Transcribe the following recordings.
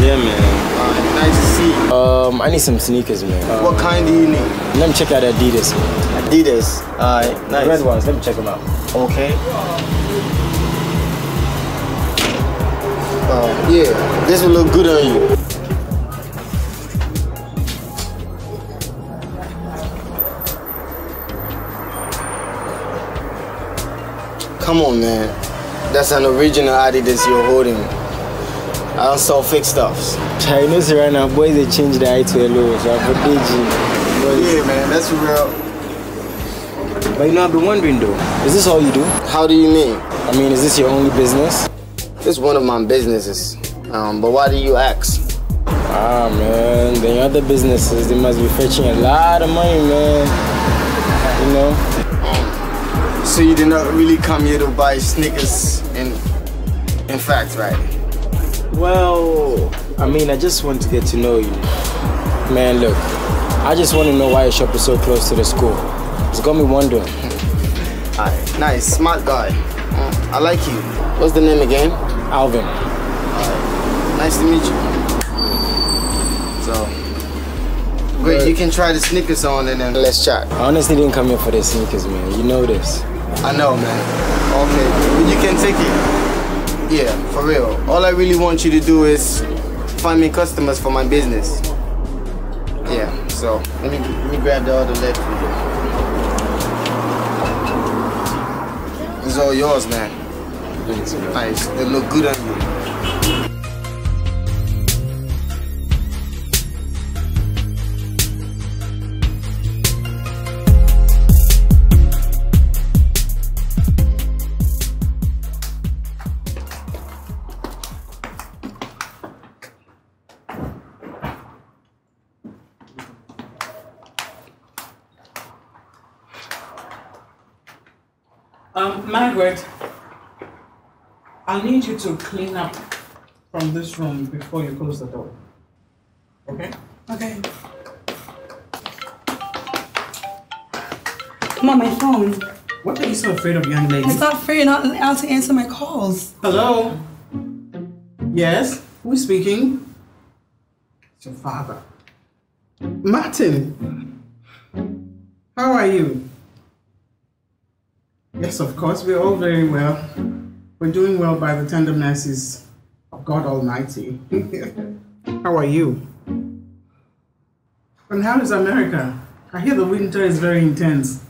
Yeah, man. Nice to see you. I need some sneakers, man. What kind do you need? Let me check out Adidas, man. Adidas? Alright, nice. Red ones, let me check them out. Okay. Yeah, this will look good on you. Come on, man. That's an original Adidas you're holding. I don't sell fake stuffs. Chinese right now, boys, they change the I to LO. So I'm for DG. Yeah, man, that's real. But you know, I've been wondering though, is this all you do? How do you mean? I mean, is this your only business? It's one of my businesses. But why do you ask? Ah, man, the other businesses, they must be fetching a lot of money, man. You know? So you did not really come here to buy sneakers in fact, right? Well, I mean, I just want to get to know you. Man, look, I just want to know why your shop is so close to the school. It's got me wondering. Alright, nice, smart guy. I like you. What's the name again? Alvin. Alright, nice to meet you. So, great, you can try the sneakers on and then let's chat. I honestly didn't come here for the sneakers, man. You know this. I know, man. Okay, but you can take it. Yeah, for real. All I really want you to do is find me customers for my business. Yeah, so let me grab the other leg for you. It's all yours, man. Thanks, man. Nice. They look good on you. Margaret, I need you to clean up from this room before you close the door. Okay? Okay. I'm on my phone. What are you so afraid of, young lady? I'm not afraid, not allowed to answer my calls. Hello? Yes? Who's speaking? It's your father. Martin! How are you? Yes, of course, we're all very well. We're doing well by the tender mercies of God Almighty. How are you? And how is America? I hear the winter is very intense.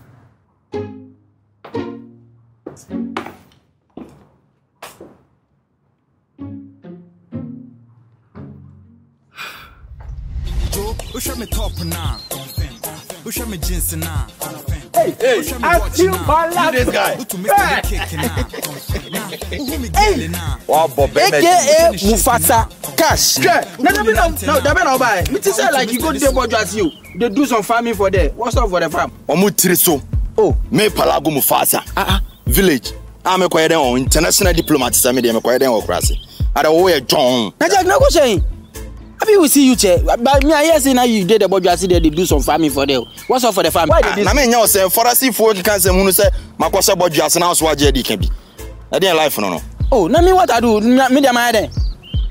Hey, I feel my love. This guy. Hey, AKA Mufasa Cash. No, they better buy. Me tell you, like you go to the border as you. They do some farming for there. What's up for the farm? Omutiriso. Oh, me palago Mufasa. Village. I'm acquired on international diplomats. I'm acquired on crazy. I don't wear John. Najak, no go saying. I mean, we see you, che. But me, I hear say now you did the boy just there. They do some farming for them. What's up for the farm? Why did this? I mean, you say for us if we can say, we say, my question boy just now is what JD can be. I didn't life no. Oh, now me what I do? Me dem I dey.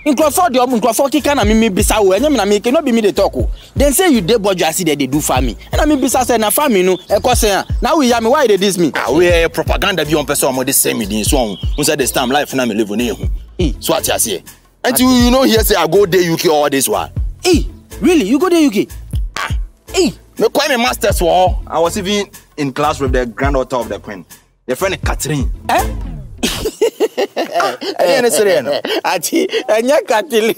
In Crawford, you in Crawford, you can me bisa we. Now me cannot be me the talk. Then say you did boy just there. They do farming. And I me bisa say na farming no. E ko say now we hear me why they diss me? Ah, we hear propaganda be on person am dey say me dey so. We say this time life na me live on here. So what you say? Until you know here say I go there UK all this while. Hey, really? You go there UK? Ah, hey. Me quite my masters were. I was even in class with the granddaughter of the queen. The friend Catherine. Eh? I didn't say no. Ati, anya Kathleen.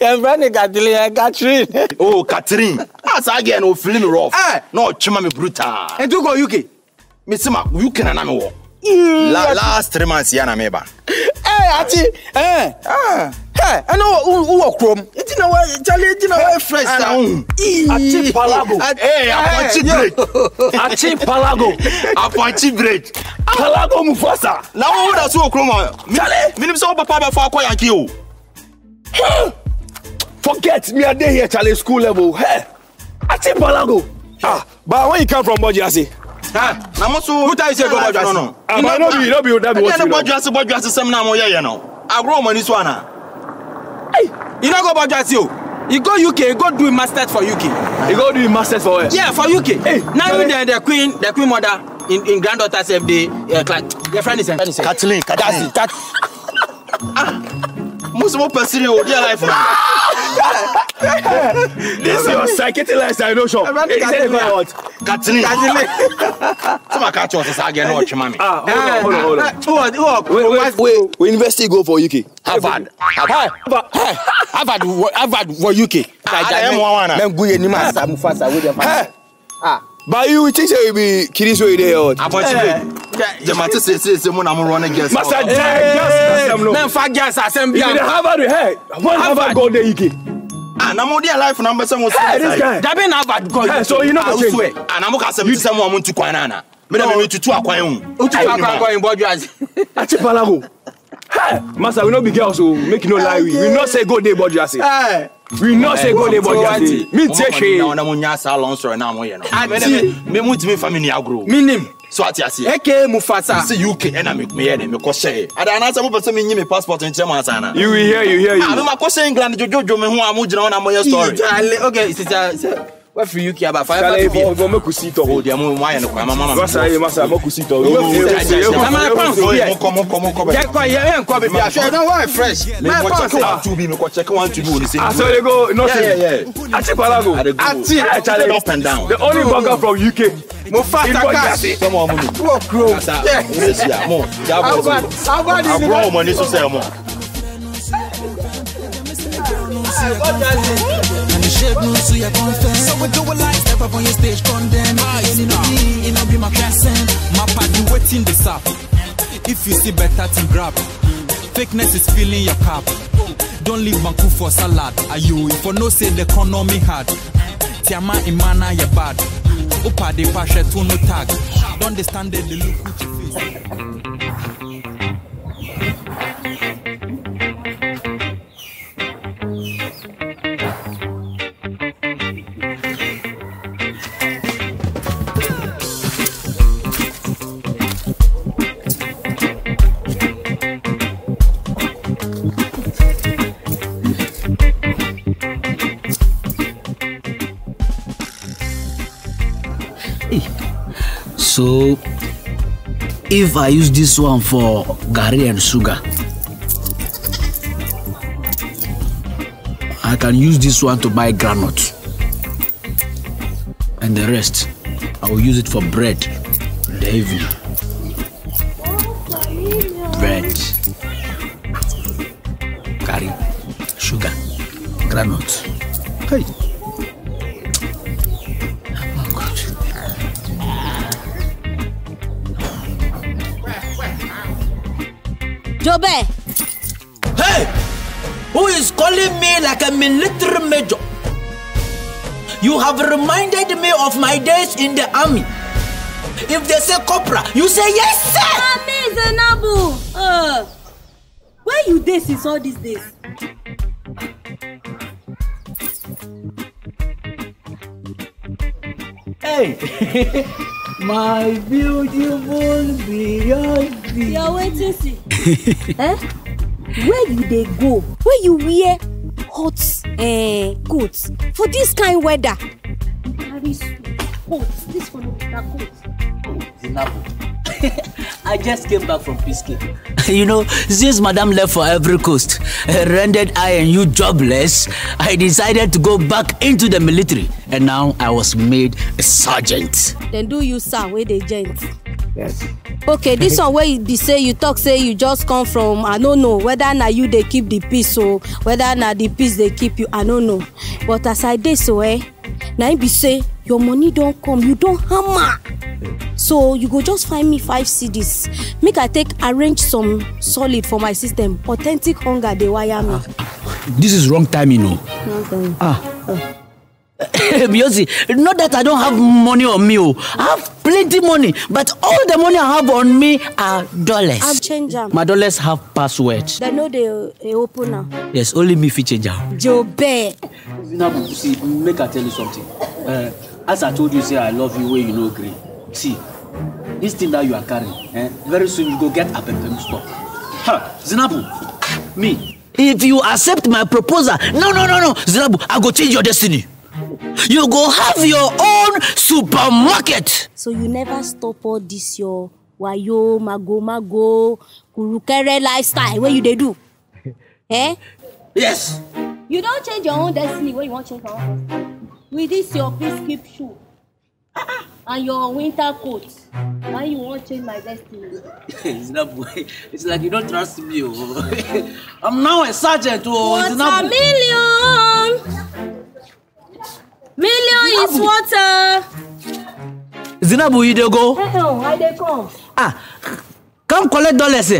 Your friend Kathleen, Catherine. Oh, Catherine. As I get no feeling rough. Eh? No, chima me brutal. And you go UK? Me see ma UK na na me wo. Last 3 months here na me ba. Eh, ati. Eh. Ah. Hey, I know who are from. It's not what Charlie, it's not what fresh down. Achi Palago. Hey, Apache bread. Achi Palago. Apache bread. Palago Mufasa. Now who that's who from? Charlie. Minimum so papa before I yank you. Forget me a day here Charlie school level. Hey, Achi Palago. Ah, but when you come from Bojasi. Ah, now must who tell you say go Bojasi? No, no. Ah, but no be what you know. Bojasi, Bojasi. Some now mo yeah yeah no. I grow money so na. Hey, You don't go Bugatti, oh. You go UK, you go do a master's for UK. You go do a master's for where? Yeah, for UK. Hey, now you the queen mother in granddaughter said the your friend is Kathleen. Kathleen. That's it. Most more person in their life. This is your psychiatric lifestyle, no show. Kathleen. Some catch us again, watch mommy. Hold on. We investigate go for UK. Harvard for UK. I am one. I'm going to Mufasa with them. But you think you will be kidding so there out. I want you. The matter says I'm running against. Master Jack, man, fat gas assembly. You Harvard here. One Harvard go there UK. And I'm only alive number some was that so you know I swear. And I'm going to someone to Kwanana. But I'm going to two aquarium. Master, we not be girls who make no lie. We not say go day Bojasi. We not say go day Bojasi. Me teche. Now I'm on Yasa Lonsor now. Me muti me family agro. Me name. So at Yasi. Eke Mufasa. See UK and I make me hear them. Me koshe. I don't answer. Me person me name me passport and chema sana. You hear you hear you. I me koshe England. Jojo me who amu jina na moya story. Okay, sister. What for UK about 5 years? Go make us see to hold. Yamu why no kwa mama. Master, make us see to hold. Come. Check no why fresh. Me go check one to be me go check one to do this. I say go nothing. Yeah. I challenge up and down. The only burger from UK. Mufasa cash. Come on, money. Go grow. Yeah, more. How about money so say more. So we do a live step up on your stage, condemn. You know be my person. My party waiting this up. If you see better to grab. Fakeness is filling your cup. Don't leave Banku for salad. Are you for no say the economy hard? Tiama imana ya bad. Opa de pasha to no tag. Don't understand the look with your face. So, if I use this one for gari and sugar, I can use this one to buy granuts. And the rest, I will use it for bread in the evening. Bread, gari, sugar, granuts. Hey. Job. Hey! Who is calling me like a military major? You have reminded me of my days in the army. If they say corporal, you say yes, sir! Army is a noble. Where you days is all these days? Hey! My beautiful Beyonce. You're waiting to see. Eh? Where you they go? Where you wear hot coats for this kind of weather? Hot. This one is a coat. I just came back from peacekeeping. You know, since Madame left for Ivory Coast, rendered I and you jobless, I decided to go back into the military, and now I was made a sergeant. Then do you, sir, where they gent? Yes. Okay, this one where you be say you talk say you just come from I don't know whether na you they keep the peace or whether na the peace they keep you I don't know. But as I did so now you be say your money don't come, you don't hammer. So you go just find me 5 CDs. Make I take arrange some solid for my system. Authentic hunger they wire me. This is wrong time, you know. Beyonce, not that I don't have money on me. I have plenty money, but all the money I have on me are dollars. I'll change them. My dollars have passwords. They know they open now. Yes, only me if you change them. Jobe. Now, see, make I tell you something. As I told you, say I love you where you know great. See, this thing that you are carrying, very soon you go get a pepper stock. Zinabu, me. If you accept my proposal, no, Zirabu, I go change your destiny. You go have your own supermarket. So you never stop all this your wayo, mago, kurukere lifestyle where you they do? Eh? Yes. You don't change your own destiny where you want to change your own destiny. With this your prescription shoe and your winter coat. Why you won't change my destiny? It's like you don't trust me. I'm now a sergeant. Water million! Million is water! Zinabu, you dey go? Why they come? Ah, come collect dollars.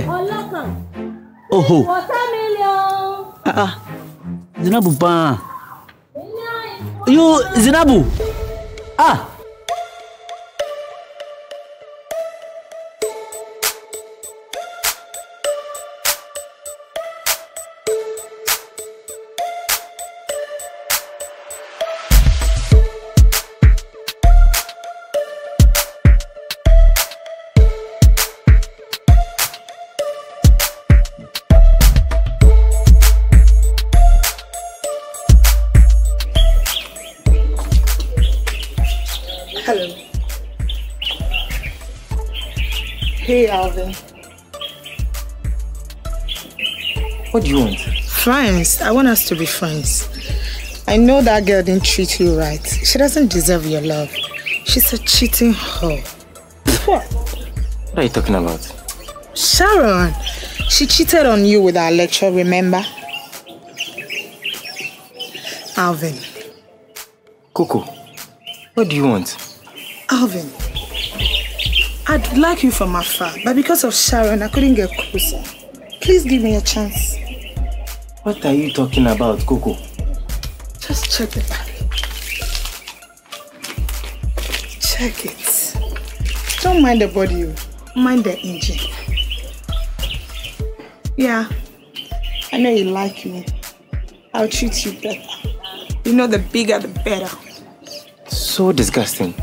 Oh, water million! Zinabu, pa. You, Zinabu! Ah! Hey, Alvin. What do you want? Friends. I want us to be friends. I know that girl didn't treat you right. She doesn't deserve your love. She's a cheating whore. What are you talking about? Sharon, she cheated on you with our lecture, remember? Alvin. Coco, what do you want? Alvin. I'd like you from afar, but because of Sharon, I couldn't get closer. Please give me a chance. What are you talking about, Coco? Just check the bag. Check it. Don't mind the body, mind the engine. Yeah, I know you like me. I'll treat you better. You know, the bigger, the better. So disgusting.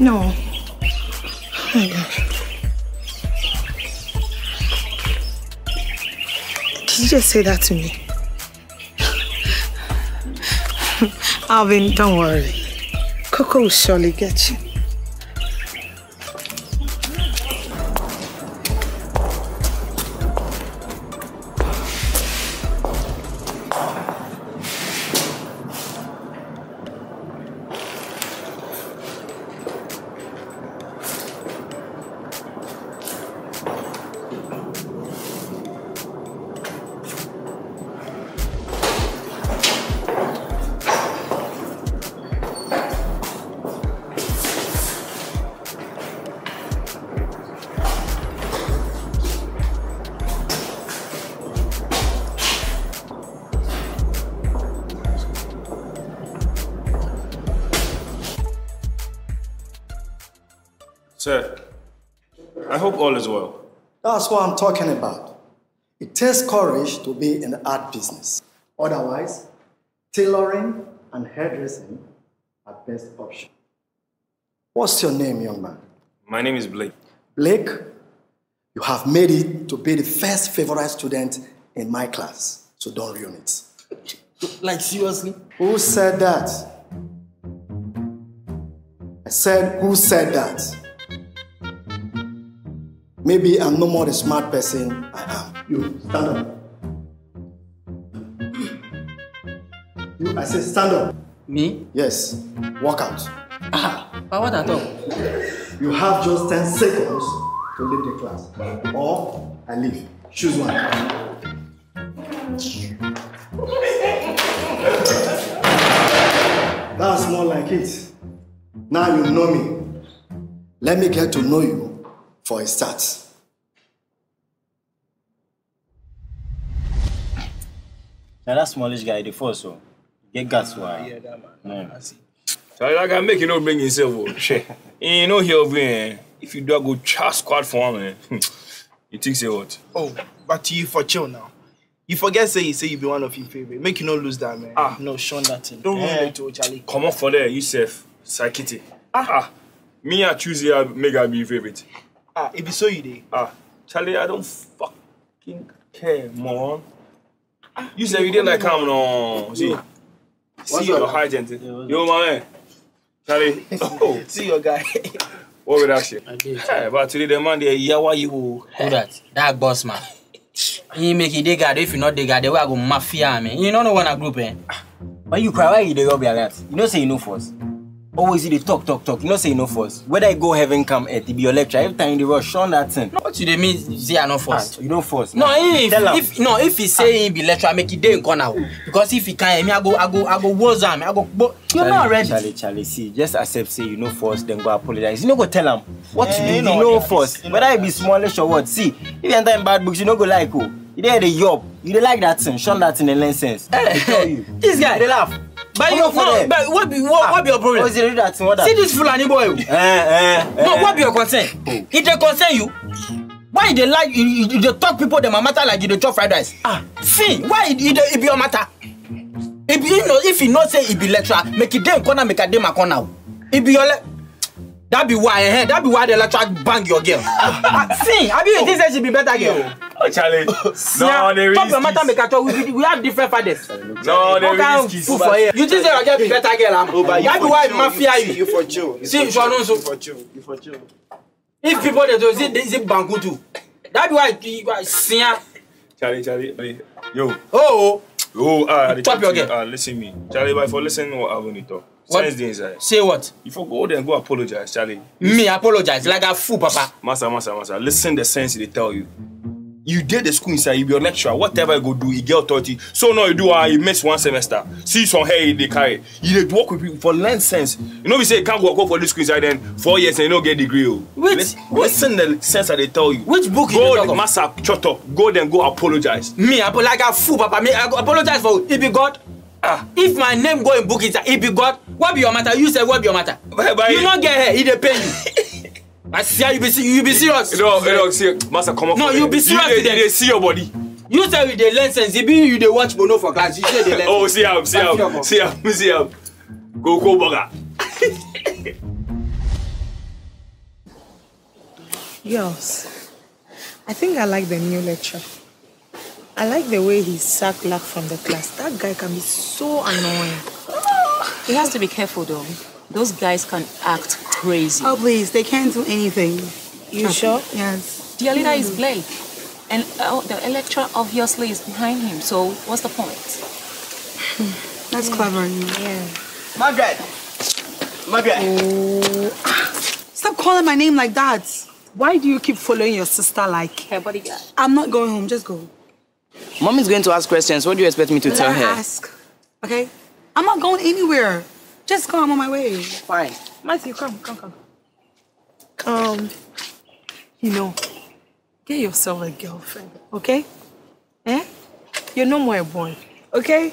No. Oh God. Did you just say that to me? Alvin, don't worry. Coco will surely get you. Sir, I hope all is well. That's what I'm talking about. It takes courage to be in the art business. Otherwise, tailoring and hairdressing are best option. What's your name, young man? My name is Blake. Blake, you have made it to be the first favorite student in my class, so don't ruin it. Like, seriously? Who said that? I said, who said that? Maybe I'm no more the smart person I am. You, stand up. You, I said stand up. Me? Yes. Walk out. Ah, but what at all? You have just 10 seconds to leave the class. Or I leave. Choose one. That's more like it. Now you know me. Let me get to know you. For a start. Now that smallish guy, the first so get gas wire. Yeah, that man. I see. So that guy make you no bring himself up. You know he'll bring. If you do a good charge squad for him, you think say what? Oh, but you for chill now. You forget say you be one of your favorite. Make you no lose that man. Ah, no, shun that thing. Don't run it to Charlie. Come on for there, yourself, psychity. Ah. Me, I choose you, I make her be your favorite. Ah, if you saw you there. Ah, Charlie, I don't fucking care, man. You said you didn't like him, no. See, see your height and yo, my man. Charlie, oh. See your guy. What with that shit? I did. Hey, but today the man there, yawa you. Who that? That boss man. He make it digger. If you not digger, they will go mafia man. You don't know when a group eh? When you cry, why you digger be like that? You don't say you know first. Always you talk. You don't say you know first. Whether you go heaven come earth, it be your lecture. Every time you rush on that thing. No, what you mean? You say I know first. You don't force. No, if he say he be lecture, I make it day in corner. Because if he can't, I go worse him. I go. You're not ready. Charlie, see, just accept. Say you know first, then go apologize. You no go tell him what you do. You know first. Whether it be smallish or what. See, if you enter in bad books, you no go like who. You there the yob. You don't like that thing. Shun that thing and nonsense. Hey, tell you. This guy, they laugh. But you know, but what be your problem? See this Fulani boy. No, what be your concern? Oh. If they concern you, why they like you? They talk people them a matter like you. They talk fried rice. Ah, see why it be your matter? If you know, if you not say it be lecturer, make it them corner, make a them a corner. It be your that be why the lecturer bang your girl. See, I mean, this age should be better girl. Oh, Charlie. No, they really matter. We have different fathers. No, they really kiss. You think you're going to be better girl? That's why mafia you. You for chill. See, Sharon so for chill. You for chill. If people they do, they bangu too. That's why you see. Charlie. Yo. Oh. Chop your girl. Listen me. Charlie, but for listening, what I want to talk. What? Say what? If you go there and go apologize, Charlie. Me apologize like a fool, Papa. Master. Listen the sense they tell you. You did the school inside, you be your lecturer, whatever you go do, you get authority. So now you do, you miss one semester. See some hair they carry. You did work with people for nonsense. You know we say you can't go for this school inside then 4 years and you don't get degree. Listen the sense that they tell you. Which book go you go master, shut up. Go then go apologize. Me, like a fool, Papa. Me, I apologize for it be God. If my name go in book inside, it be God. What be your matter? You say what be your matter? You don't get hair, it depends you. I see how you be serious. No, see, Master, come on. No, you be serious. They see your body. You say with the lenses, it be you they watch Bono for class. You say the lenses. Oh, see him. Go, bugger. Girls, I think I like the new lecturer. I like the way he sacked luck from the class. That guy can be so annoying. He has to be careful though. Those guys can act crazy. Oh, please, they can't do anything. You sure? Yes. The leader is Blake, and the lecturer obviously is behind him, so what's the point? That's clever. Yeah. Margaret! Oh. Stop calling my name like that. Why do you keep following your sister like her bodyguard? I'm not going home, just go. Mom is going to ask questions. What do you expect me to tell her? Ask, okay? I'm not going anywhere. Just go, I'm on my way. Fine. Matthew, come. You know, get yourself a girlfriend, okay? Eh? You're no more a boy, okay?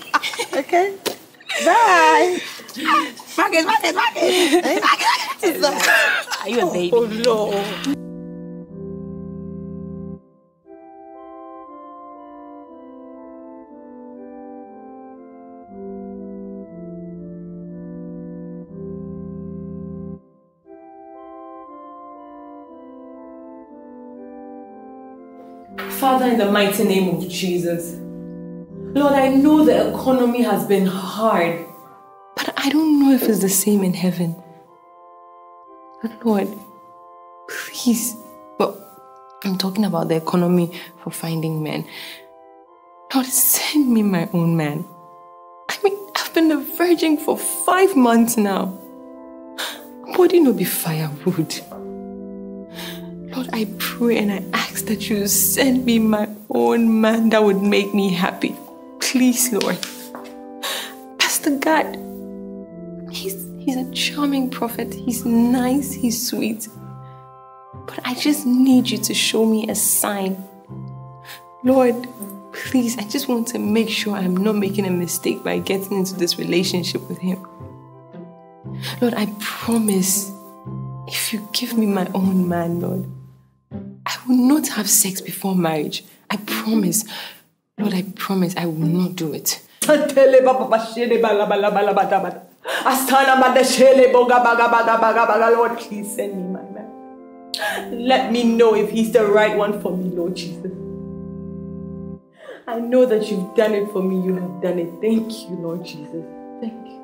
Okay? Bye! Marcus! Are you a baby? Oh, no. Father, in the mighty name of Jesus, Lord, I know the economy has been hard, but I don't know if it's the same in heaven. Lord, please, but I'm talking about the economy for finding men. Lord, send me my own man. I mean, I've been a virgin for 5 months now. Body no be firewood. Lord, I pray and I ask that you send me my own man that would make me happy. Please, Lord. Pastor God, he's a charming prophet. He's nice, he's sweet. But I just need you to show me a sign. Lord, please, I just want to make sure I'm not making a mistake by getting into this relationship with him. Lord, I promise, if you give me my own man, Lord, I will not have sex before marriage. I promise. Lord, I promise I will not do it. Lord, please send me my man. Let me know if he's the right one for me, Lord Jesus. I know that you've done it for me. You have done it. Thank you, Lord Jesus. Thank you.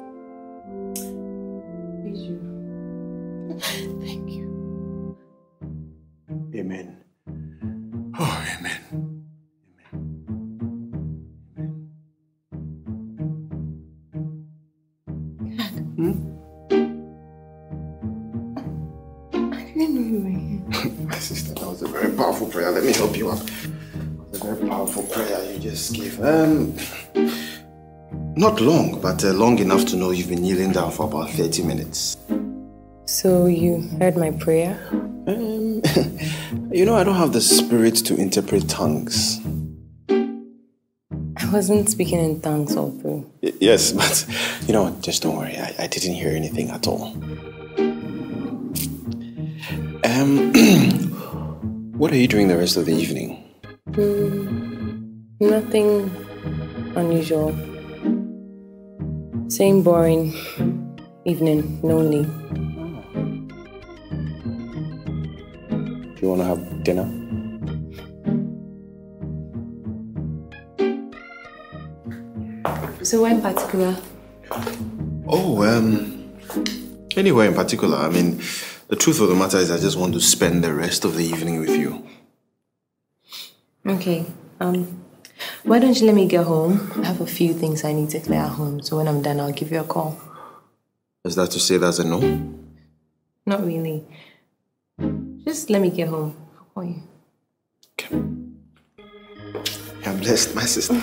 Thank you. Thank you. Amen. Oh, amen. Powerful prayer. Let me help you up. A very powerful prayer you just gave. Not long, but long enough to know you've been kneeling down for about 30 minutes. So you heard my prayer? You know, I don't have the spirit to interpret tongues. I wasn't speaking in tongues all through. Yes, but you know, just don't worry. I didn't hear anything at all. What are you doing the rest of the evening? Nothing unusual. Same boring evening, lonely. Do you want to have dinner? So where in particular? Oh, anywhere in particular. I mean, the truth of the matter is I just want to spend the rest of the evening with you. Okay. Why don't you let me get home? I have a few things I need to clear at home, so when I'm done, I'll give you a call. Is that to say that's a no? Not really. Just let me get home. I'll call you. Okay. I'm blessed, my sister.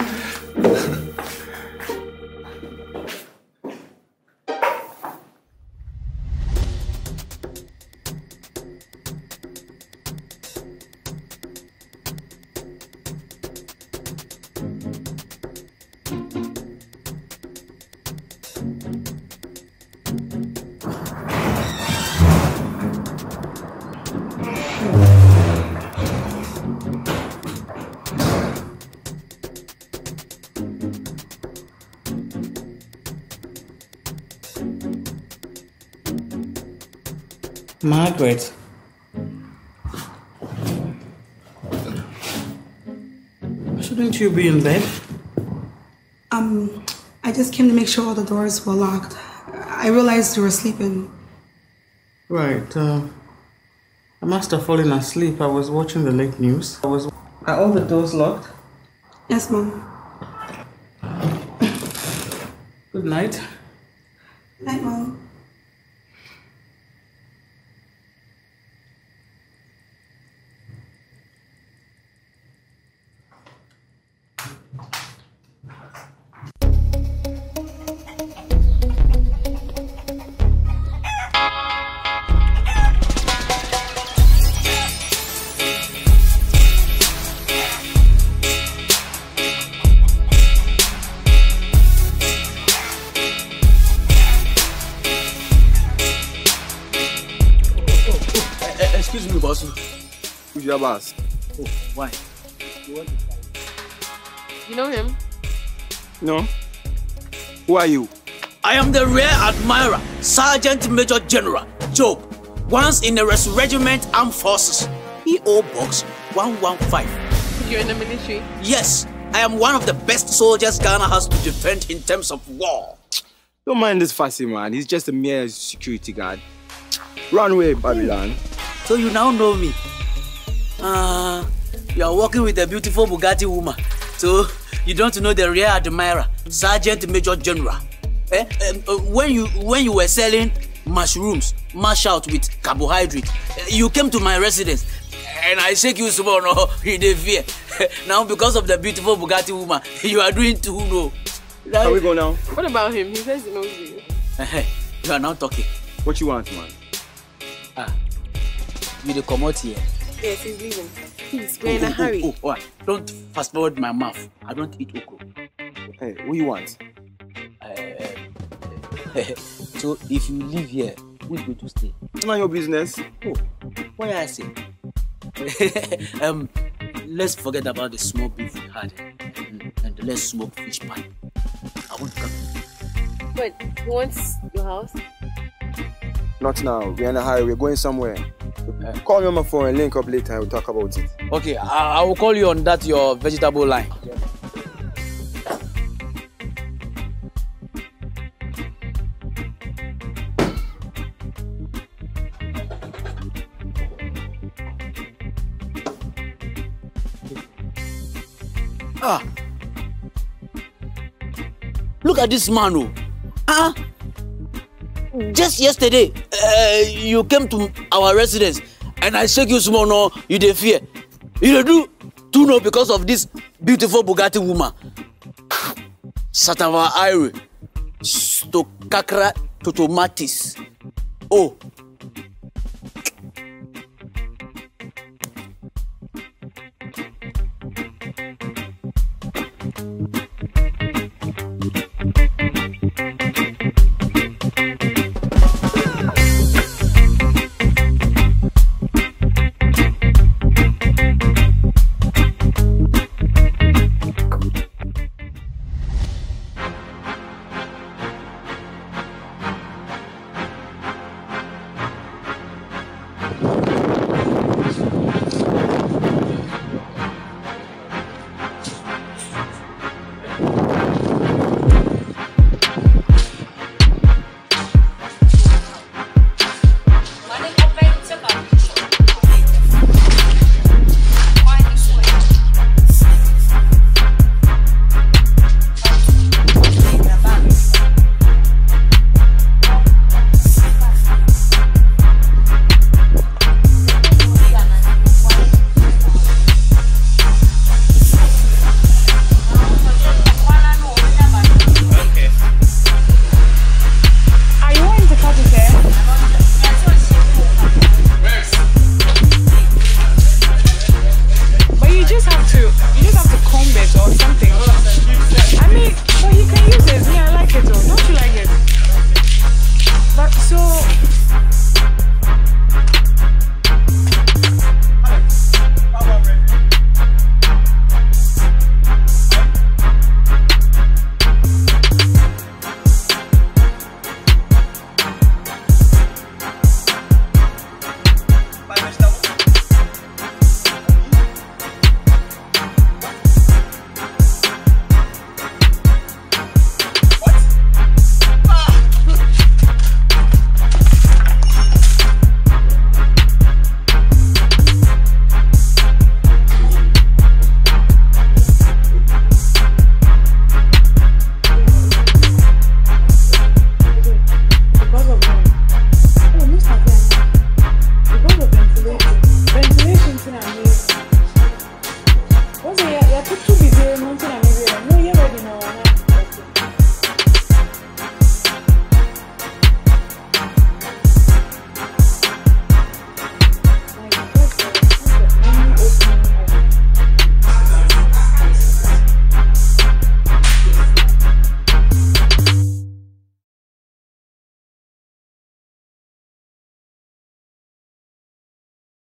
Margaret. Shouldn't you be in bed? I just came to make sure all the doors were locked. I realized you were sleeping. Right. I must have fallen asleep. I was watching the late news. Are all the doors locked? Yes, Mom. Good night. Night, Mom. Oh, why? You know him? No. Who are you? I am the Rear Admiral, Sergeant Major General Job, once in the Regiment Armed Forces, PO Box 115. You're in the military? Yes, I am one of the best soldiers Ghana has to defend in terms of war. Don't mind this fussy man, he's just a mere security guard. Run away, Babylon. So you now know me. You are working with a beautiful Bugatti woman, so you don't know the Rear Admiral, Sergeant Major General. When you were selling mushrooms, mash out with carbohydrate, you came to my residence, and I shake you small, no, in the fear. Now because of the beautiful Bugatti woman, you are doing too low. Like, can we go now? What about him? He says he knows you. You are now talking. What you want, man? You the come out here. Yes, he's leaving. Please, we're in a hurry. Oh, don't fast forward my mouth. I don't eat okro. Hey, what do you want? So if you live here, who's going to stay? It's not your business. Oh, what did I say? Let's forget about the small beef we had and let's smoke fish pie. I want to come. But he wants your house? Not now. We're in a hurry. We're going somewhere. Call me on my phone and link up later. We'll talk about it. Okay, I will call you on that, your vegetable line. Yeah. Ah. Look at this man, oh. Huh? Just yesterday, you came to our residence and I shake you small, no, you dey fear. You do to know because of this beautiful Bugatti woman. Satava Iri, Stokakra Totomatis. Oh.